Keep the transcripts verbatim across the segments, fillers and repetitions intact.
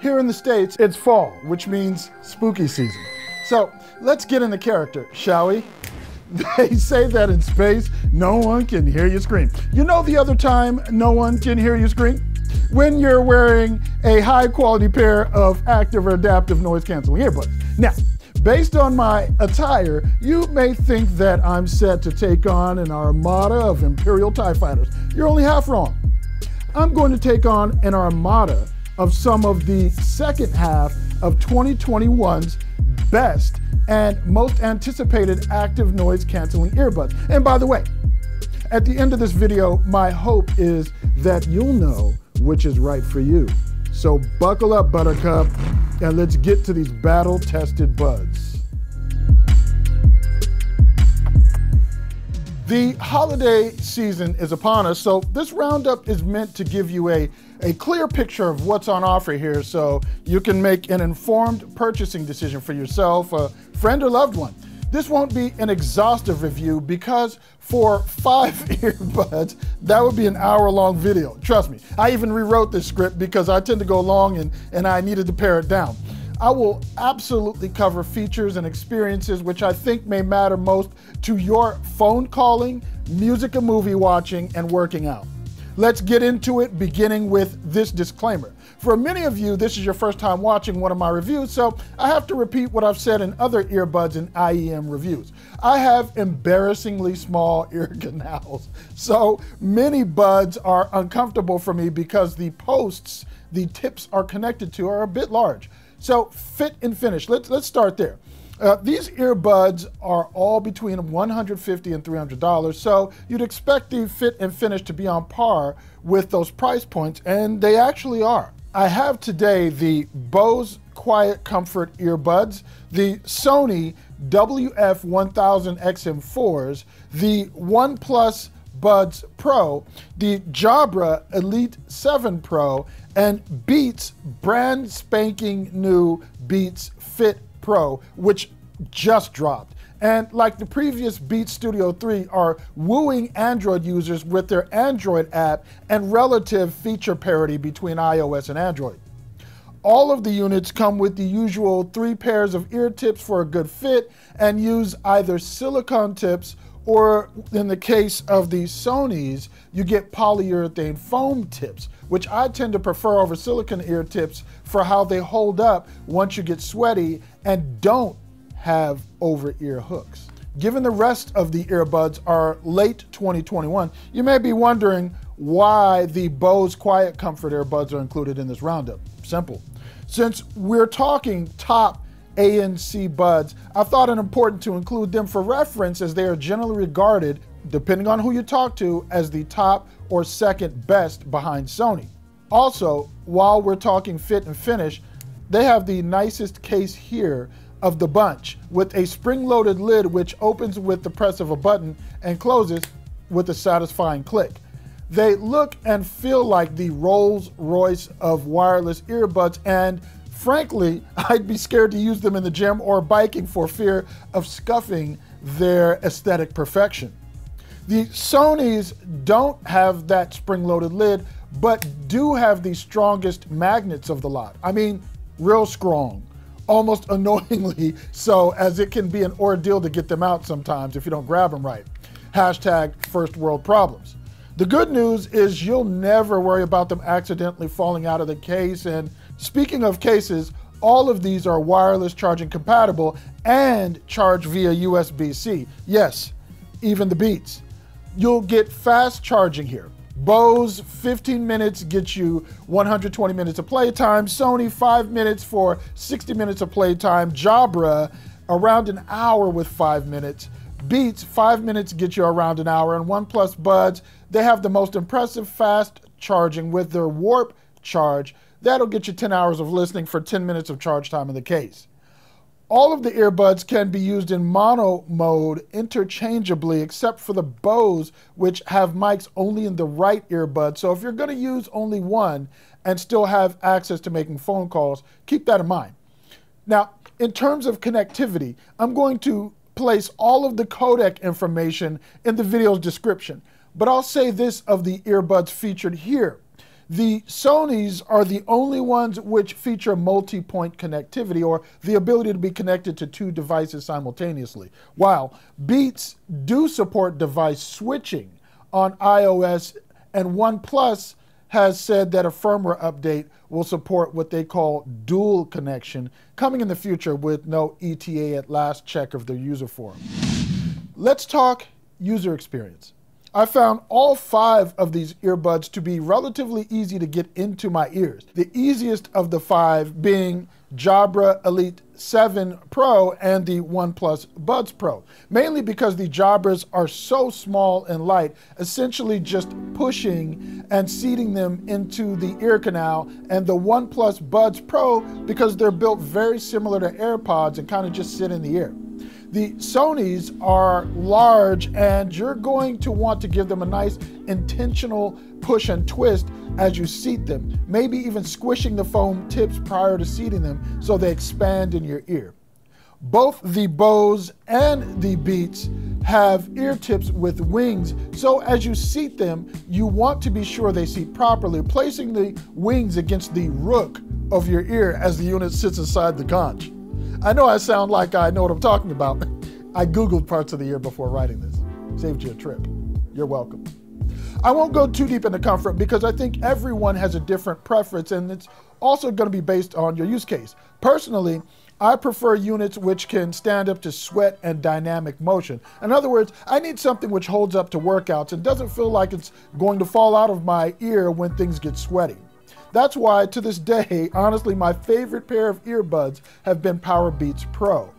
Here in the States, it's fall, which means spooky season. So let's get in the character, shall we? They say that in space, no one can hear you scream. You know the other time no one can hear you scream? When you're wearing a high-quality pair of active or adaptive noise-canceling earbuds. Now, based on my attire, you may think that I'm set to take on an armada of Imperial TIE fighters. You're only half wrong. I'm going to take on an armada of some of the second half of twenty twenty-one's best and most anticipated active noise canceling earbuds. And by the way, at the end of this video, my hope is that you'll know which is right for you. So buckle up, buttercup, and let's get to these battle-tested buds. The holiday season is upon us, so this roundup is meant to give you a, a clear picture of what's on offer here so you can make an informed purchasing decision for yourself, a friend or loved one. This won't be an exhaustive review because for five earbuds, that would be an hour long video. Trust me, I even rewrote this script because I tend to go long and, and I needed to pare it down. I will absolutely cover features and experiences which I think may matter most to your phone calling, music and movie watching, and working out. Let's get into it, beginning with this disclaimer. For many of you, this is your first time watching one of my reviews, so I have to repeat what I've said in other earbuds and I E M reviews. I have embarrassingly small ear canals, so many buds are uncomfortable for me because the posts the tips are connected to are a bit large. So fit and finish, let's, let's start there. Uh, these earbuds are all between one hundred fifty dollars and three hundred dollars, so you'd expect the fit and finish to be on par with those price points, and they actually are. I have today the Bose QuietComfort Earbuds, the Sony W F one thousand X M fours, the OnePlus Buds Pro, the Jabra Elite seven Pro, and Beats' brand spanking new Beats Fit Pro, which just dropped. And like the previous Beats Studio three, are wooing Android users with their Android app and relative feature parity between iOS and Android. All of the units come with the usual three pairs of ear tips for a good fit and use either silicone tips or, in the case of the Sonys, you get polyurethane foam tips, which I tend to prefer over silicone ear tips for how they hold up once you get sweaty and don't have over-ear hooks. Given the rest of the earbuds are late twenty twenty-one, you may be wondering why the Bose QuietComfort earbuds are included in this roundup. Simple. Since we're talking top A N C buds, I thought it important to include them for reference as they are generally regarded, depending on who you talk to, as the top or second best behind Sony. Also, while we're talking fit and finish, they have the nicest case here of the bunch with a spring-loaded lid which opens with the press of a button and closes with a satisfying click. They look and feel like the Rolls-Royce of wireless earbuds, and frankly, I'd be scared to use them in the gym or biking for fear of scuffing their aesthetic perfection. The Sonys don't have that spring-loaded lid, but do have the strongest magnets of the lot. I mean, real strong, almost annoyingly so, as it can be an ordeal to get them out sometimes if you don't grab them right. Hashtag first world problems. The good news is you'll never worry about them accidentally falling out of the case, and speaking of cases, all of these are wireless charging compatible and charge via U S B C. Yes, even the Beats. You'll get fast charging here. Bose fifteen minutes gets you one hundred twenty minutes of playtime. Sony five minutes for sixty minutes of playtime. Jabra around an hour with five minutes. Beats five minutes gets you around an hour. And OnePlus Buds, they have the most impressive fast charging with their Warp Charge. That'll get you ten hours of listening for ten minutes of charge time in the case. All of the earbuds can be used in mono mode interchangeably, except for the Bose, which have mics only in the right earbud. So if you're going to use only one and still have access to making phone calls, keep that in mind. Now, in terms of connectivity, I'm going to place all of the codec information in the video's description, but I'll say this of the earbuds featured here. The Sonys are the only ones which feature multi-point connectivity, or the ability to be connected to two devices simultaneously, while Beats do support device switching on iOS, and OnePlus has said that a firmware update will support what they call dual connection, coming in the future with no E T A at last check of their user forum. Let's talk user experience. I found all five of these earbuds to be relatively easy to get into my ears. The easiest of the five being Jabra Elite seven Pro and the OnePlus Buds Pro, mainly because the Jabras are so small and light, essentially just pushing and seating them into the ear canal, and the OnePlus Buds Pro because they're built very similar to AirPods and kind of just sit in the ear. The Sonys are large, and you're going to want to give them a nice intentional push and twist as you seat them, maybe even squishing the foam tips prior to seating them so they expand in your ear. Both the Bose and the Beats have ear tips with wings, so as you seat them, you want to be sure they seat properly, placing the wings against the rook of your ear as the unit sits inside the conch. I know I sound like I know what I'm talking about. I Googled parts of the ear before writing this. Saved you a trip. You're welcome. I won't go too deep into comfort because I think everyone has a different preference, and it's also going to be based on your use case. Personally, I prefer units which can stand up to sweat and dynamic motion. In other words, I need something which holds up to workouts and doesn't feel like it's going to fall out of my ear when things get sweaty. That's why, to this day, honestly, my favorite pair of earbuds have been Powerbeats Pro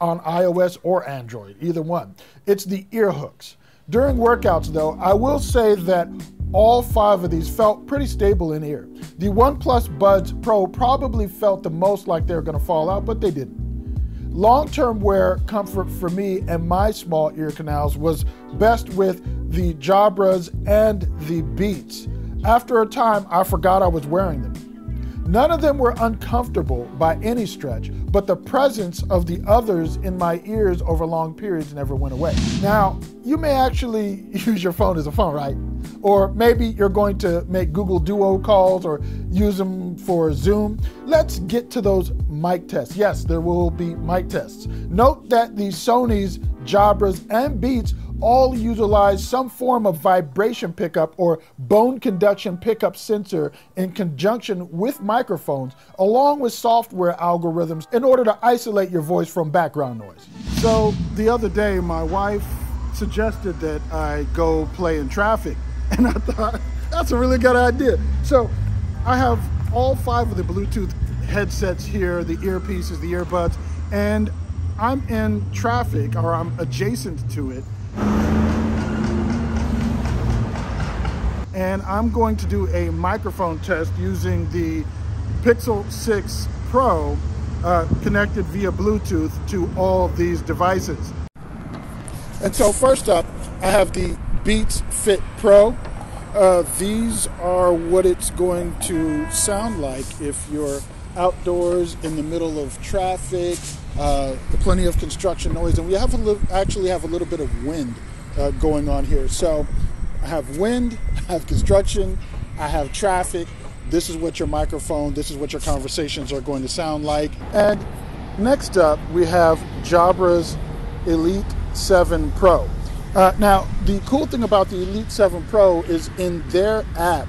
on iOS or Android, either one. It's the ear hooks. During workouts, though, I will say that all five of these felt pretty stable in ear. The OnePlus Buds Pro probably felt the most like they were going to fall out, but they didn't. Long-term wear comfort for me and my small ear canals was best with the Jabras and the Beats. After a time, I forgot I was wearing them. None of them were uncomfortable by any stretch, but the presence of the others in my ears over long periods never went away. Now, you may actually use your phone as a phone, right? Or maybe you're going to make Google Duo calls or use them for Zoom. Let's get to those mic tests. Yes, there will be mic tests. Note that the Sonys, Jabras, and Beats all utilize some form of vibration pickup or bone conduction pickup sensor in conjunction with microphones, along with software algorithms in order to isolate your voice from background noise. So the other day, my wife suggested that I go play in traffic, and I thought, that's a really good idea. So I have all five of the Bluetooth headsets here, the earpieces, the earbuds, and I'm in traffic, or I'm adjacent to it. And I'm going to do a microphone test using the Pixel six Pro uh, connected via Bluetooth to all these devices. And so first up, I have the Beats Fit Pro. Uh, these are what it's going to sound like if you're outdoors in the middle of traffic, uh, plenty of construction noise, and we have a little, actually have a little bit of wind uh, going on here. So I have wind, I have construction, I have traffic. This is what your microphone, this is what your conversations are going to sound like. And next up, we have Jabra's Elite seven Pro. Uh, now, the cool thing about the Elite seven Pro is in their app,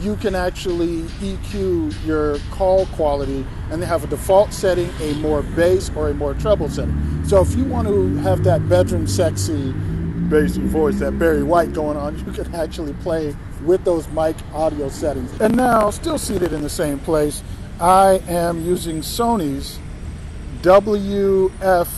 you can actually E Q your call quality, and they have a default setting, a more bass or a more treble setting. So if you want to have that bedroom sexy bassy voice, that Barry White going on, you can actually play with those mic audio settings. And now, still seated in the same place, I am using Sony's W F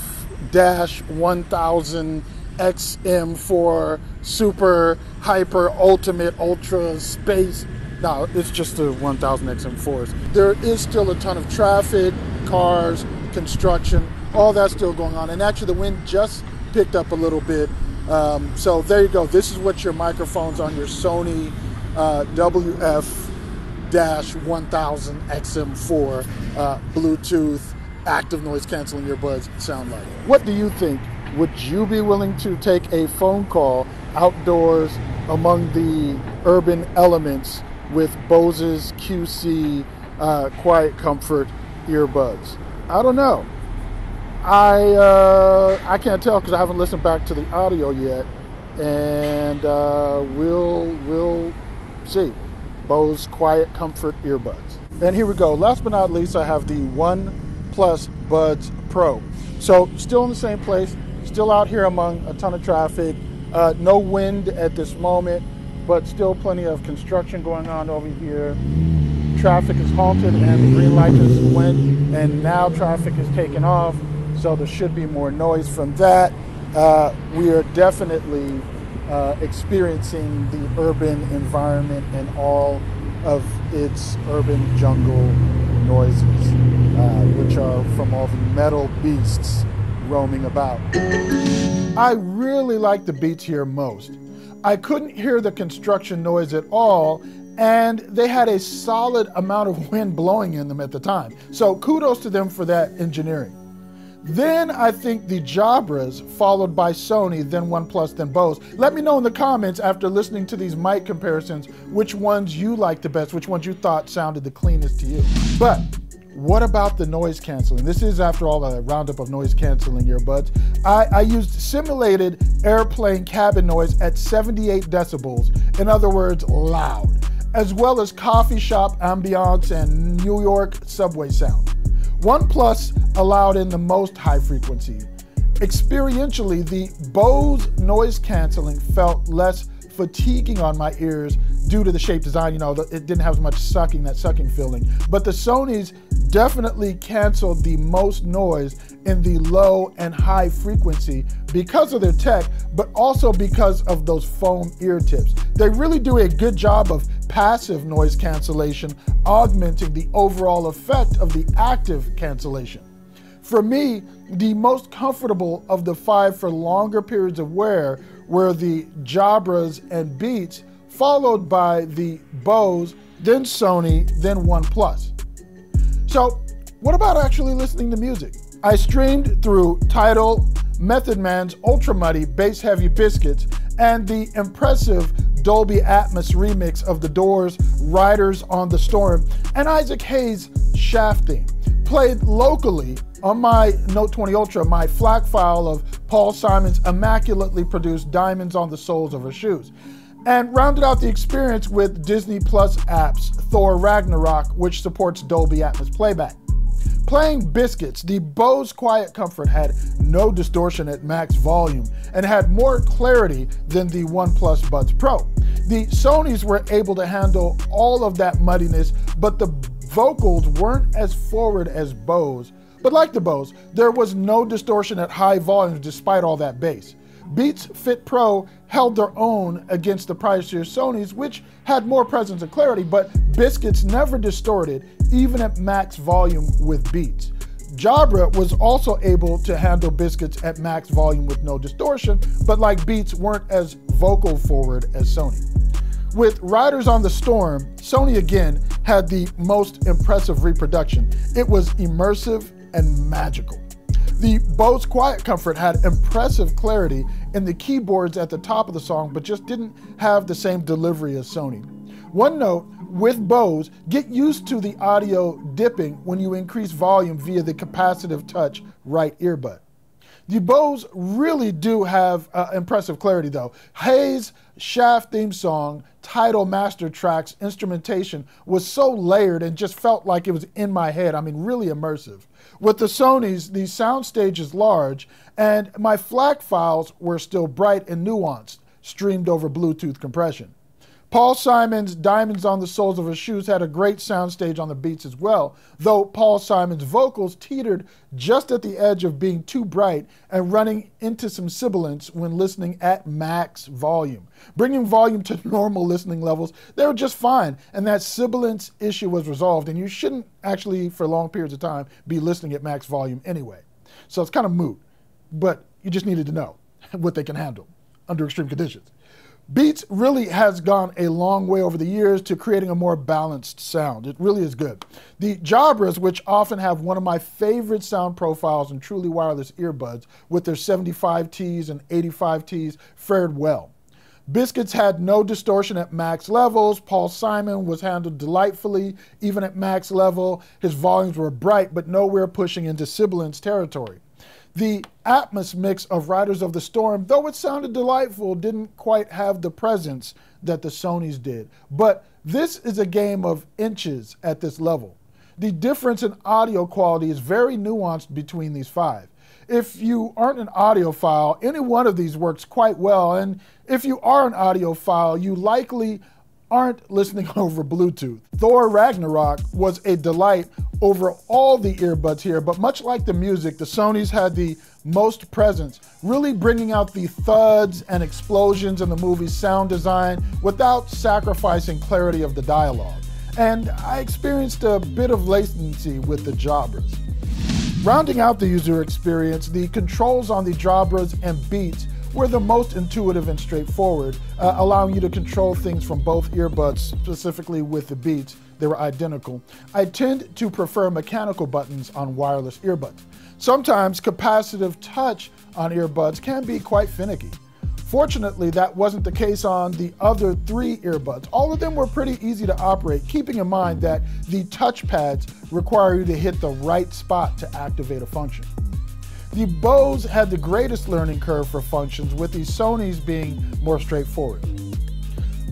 one thousand X M four Super Hyper Ultimate Ultra Space. No, it's just the one thousand X M fours. There is still a ton of traffic, cars, construction, all that's still going on. And actually, the wind just picked up a little bit. Um, so there you go. This is what your microphones on your Sony uh, W F one thousand X M four uh, Bluetooth active noise canceling earbuds sound like. What do you think? Would you be willing to take a phone call outdoors among the urban elements with Bose's Q C uh, QuietComfort earbuds. I don't know. I uh, I can't tell because I haven't listened back to the audio yet, and uh, we'll we'll see. Bose QuietComfort earbuds. And here we go. Last but not least, I have the OnePlus Buds Pro. So still in the same place, still out here among a ton of traffic. Uh, no wind at this moment, but still plenty of construction going on over here. Traffic is halted and the green light just went, and now traffic is taking off, so there should be more noise from that. Uh, we are definitely uh, experiencing the urban environment and all of its urban jungle noises, uh, which are from all the metal beasts roaming about. I really like the Beats here most. I couldn't hear the construction noise at all, and they had a solid amount of wind blowing in them at the time. So kudos to them for that engineering. Then I think the Jabras, followed by Sony, then OnePlus, then Bose. Let me know in the comments after listening to these mic comparisons which ones you liked the best, which ones you thought sounded the cleanest to you. But what about the noise canceling? This is, after all, a roundup of noise canceling earbuds. I, I used simulated airplane cabin noise at seventy-eight decibels, in other words, loud, as well as coffee shop ambiance and New York subway sound. OnePlus allowed in the most high frequency. Experientially, the Bose noise canceling felt less fatiguing on my ears due to the shape design. You know, it didn't have as much sucking, that sucking feeling. But the Sony's definitely canceled the most noise in the low and high frequency because of their tech, but also because of those foam ear tips. They really do a good job of passive noise cancellation, augmenting the overall effect of the active cancellation. For me, the most comfortable of the five for longer periods of wear were the Jabras and Beats, followed by the Bose, then Sony, then OnePlus. So what about actually listening to music? I streamed through Tidal, Method Man's Ultra Muddy Bass Heavy Biscuits, and the impressive Dolby Atmos remix of The Doors' Riders on the Storm, and Isaac Hayes' Shaft theme. Played locally on my Note twenty Ultra, my FLAC file of Paul Simon's immaculately produced Diamonds on the Soles of Her Shoes, and rounded out the experience with Disney Plus apps Thor Ragnarok, which supports Dolby Atmos playback. Playing Biscuits, the Bose QuietComfort had no distortion at max volume and had more clarity than the OnePlus Buds Pro. The Sonys were able to handle all of that muddiness, but the vocals weren't as forward as Bose. But like the Bose, there was no distortion at high volumes despite all that bass. Beats Fit Pro held their own against the pricier Sonys, which had more presence and clarity, but Biscuits never distorted, even at max volume with Beats. Jabra was also able to handle Biscuits at max volume with no distortion, but like Beats, weren't as vocal forward as Sony. With Riders on the Storm, Sony again had the most impressive reproduction. It was immersive and magical. The Bose QuietComfort had impressive clarity in the keyboards at the top of the song, but just didn't have the same delivery as Sony. One note, with Bose, get used to the audio dipping when you increase volume via the capacitive touch right earbud. The Bose really do have uh, impressive clarity though. Hayes' Shaft theme song, title master tracks, instrumentation was so layered and just felt like it was in my head. I mean, really immersive. With the Sonys, the soundstage is large and my FLAC files were still bright and nuanced, streamed over Bluetooth compression. Paul Simon's Diamonds on the Soles of Her Shoes had a great soundstage on the Beats as well, though Paul Simon's vocals teetered just at the edge of being too bright and running into some sibilance when listening at max volume. Bringing volume to normal listening levels, they were just fine, and that sibilance issue was resolved, and you shouldn't actually, for long periods of time, be listening at max volume anyway. So it's kind of moot, but you just needed to know what they can handle under extreme conditions. Beats really has gone a long way over the years to creating a more balanced sound. It really is good. The Jabras, which often have one of my favorite sound profiles in truly wireless earbuds with their seventy-five T's and eighty-five T's, fared well. Biscuits had no distortion at max levels. Paul Simon was handled delightfully, even at max level. His volumes were bright, but nowhere pushing into sibilance territory. The Atmos mix of Riders of the Storm, though it sounded delightful, didn't quite have the presence that the Sonys did. But this is a game of inches at this level. The difference in audio quality is very nuanced between these five. If you aren't an audiophile, any one of these works quite well, and if you are an audiophile, you likely aren't listening over Bluetooth. Thor Ragnarok was a delight over all the earbuds here, but much like the music, the Sonys had the most presence, really bringing out the thuds and explosions in the movie's sound design without sacrificing clarity of the dialogue. And I experienced a bit of latency with the Jabras. Rounding out the user experience, the controls on the Jabras and Beats were the most intuitive and straightforward, uh, allowing you to control things from both earbuds, specifically with the Beats. They were identical. I tend to prefer mechanical buttons on wireless earbuds. Sometimes capacitive touch on earbuds can be quite finicky. Fortunately, that wasn't the case on the other three earbuds. All of them were pretty easy to operate, keeping in mind that the touchpads require you to hit the right spot to activate a function. The Bose had the greatest learning curve for functions, with the Sonys being more straightforward.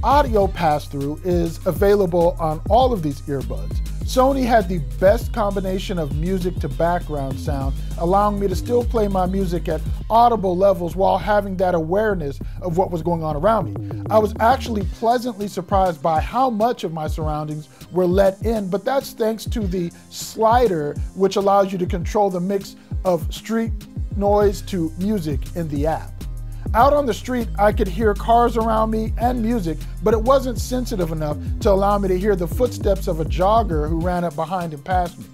Audio pass-through is available on all of these earbuds. Sony had the best combination of music to background sound, allowing me to still play my music at audible levels while having that awareness of what was going on around me. I was actually pleasantly surprised by how much of my surroundings were let in, but that's thanks to the slider, which allows you to control the mix of street noise to music in the app. Out on the street, I could hear cars around me and music, but it wasn't sensitive enough to allow me to hear the footsteps of a jogger who ran up behind and past me.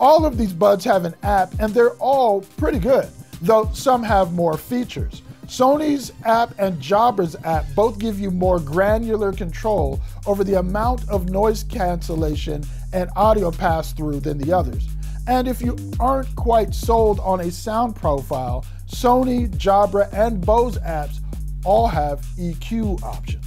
All of these buds have an app, and they're all pretty good, though some have more features. Sony's app and Jabra's app both give you more granular control over the amount of noise cancellation and audio pass-through than the others. And if you aren't quite sold on a sound profile, Sony, Jabra, and Bose apps all have E Q options.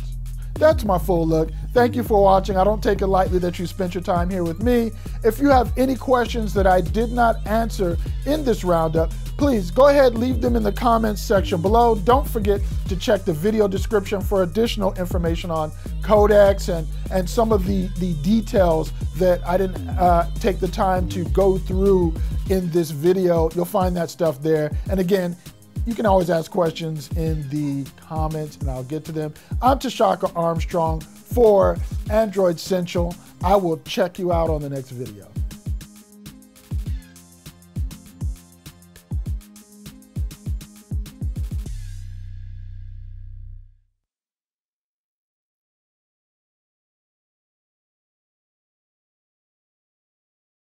That's my full look. Thank you for watching. I don't take it lightly that you spent your time here with me. If you have any questions that I did not answer in this roundup, please go ahead, leave them in the comments section below. Don't forget to check the video description for additional information on codecs and, and some of the, the details that I didn't uh, take the time to go through in this video. You'll find that stuff there. And again, you can always ask questions in the comments and I'll get to them. I'm Tshaka Armstrong for Android Central. I will check you out on the next video.